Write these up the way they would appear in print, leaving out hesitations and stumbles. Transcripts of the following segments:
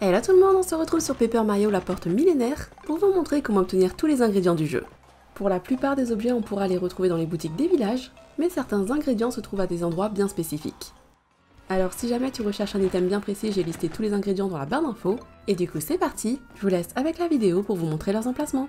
Et là tout le monde, on se retrouve sur Paper Mario La Porte Millénaire pour vous montrer comment obtenir tous les ingrédients du jeu. Pour la plupart des objets, on pourra les retrouver dans les boutiques des villages, mais certains ingrédients se trouvent à des endroits bien spécifiques. Alors si jamais tu recherches un item bien précis, j'ai listé tous les ingrédients dans la barre d'infos, et du coup c'est parti, je vous laisse avec la vidéo pour vous montrer leurs emplacements.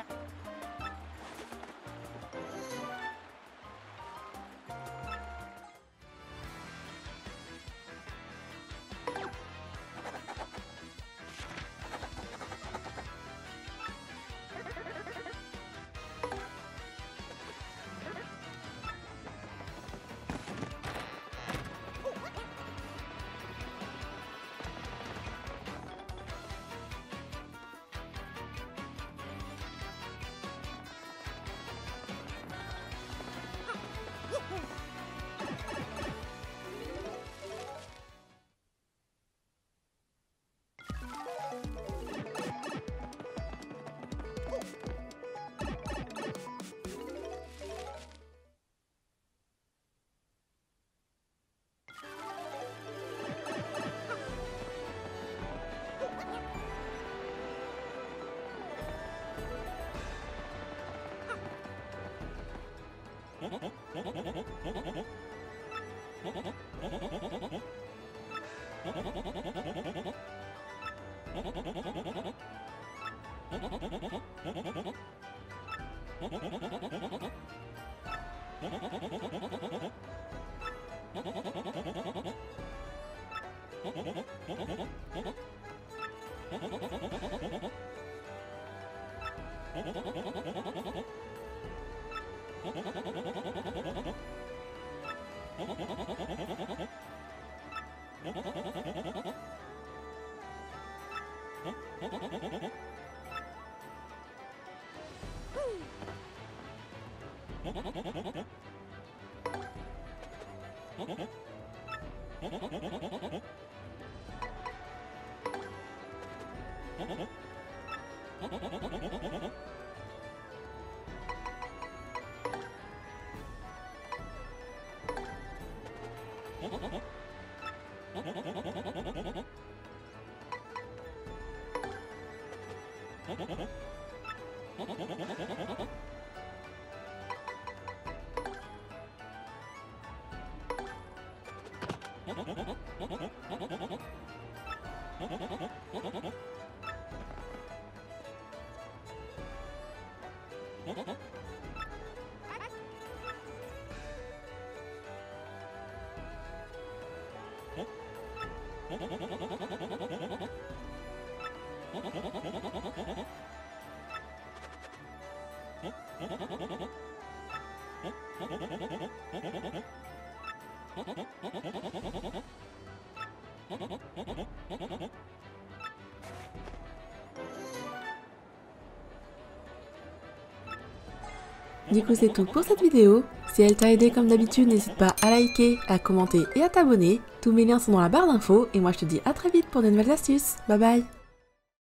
Du coup c'est tout pour cette vidéo, si elle t'a aidé comme d'habitude n'hésite pas à liker, à commenter et à t'abonner, tous mes liens sont dans la barre d'infos et moi je te dis à très vite pour de nouvelles astuces, bye bye.